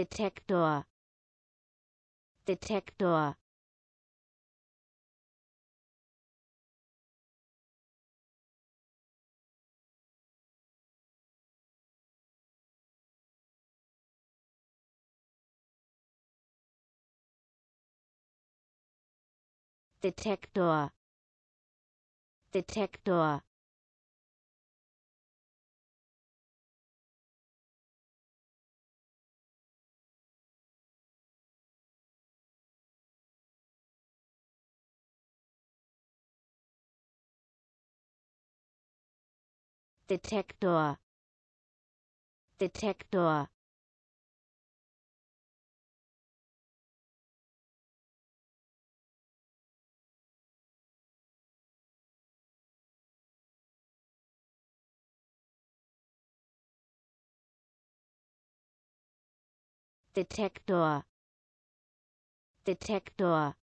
Detektor, Detektor. Detektor, Detektor. Detektor, Detektor. Detektor, Detektor.